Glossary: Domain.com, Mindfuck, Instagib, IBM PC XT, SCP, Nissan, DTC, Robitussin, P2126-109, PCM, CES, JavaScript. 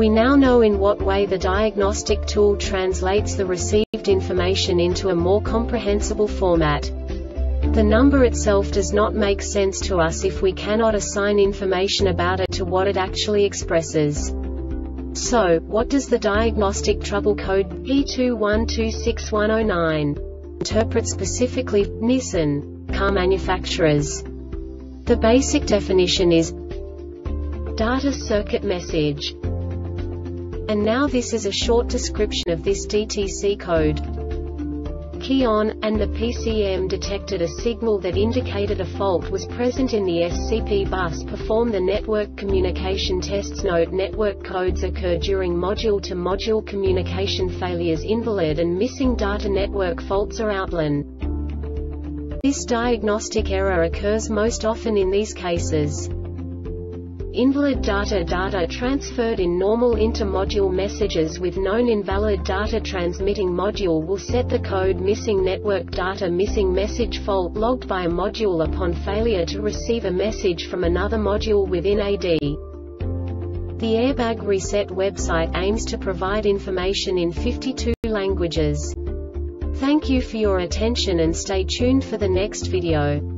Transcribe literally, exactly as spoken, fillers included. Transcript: We now know in what way the diagnostic tool translates the received information into a more comprehensible format. The number itself does not make sense to us if we cannot assign information about it to what it actually expresses. So, what does the diagnostic trouble code P two one two six one zero nine interpret specifically, Nissan car manufacturers? The basic definition is data circuit message. And now this is a short description of this D T C code. Key on, and the P C M detected a signal that indicated a fault was present in the S C P bus. Perform the network communication tests. Note: network codes occur during module-to-module communication failures. Invalid and missing data network faults are outlined. This diagnostic error occurs most often in these cases. Invalid data data transferred in normal inter-module messages with known invalid data. Transmitting module will set the code missing network data missing message fault logged by a module upon failure to receive a message from another module within A D. The Airbag Reset website aims to provide information in fifty-two languages. Thank you for your attention and stay tuned for the next video.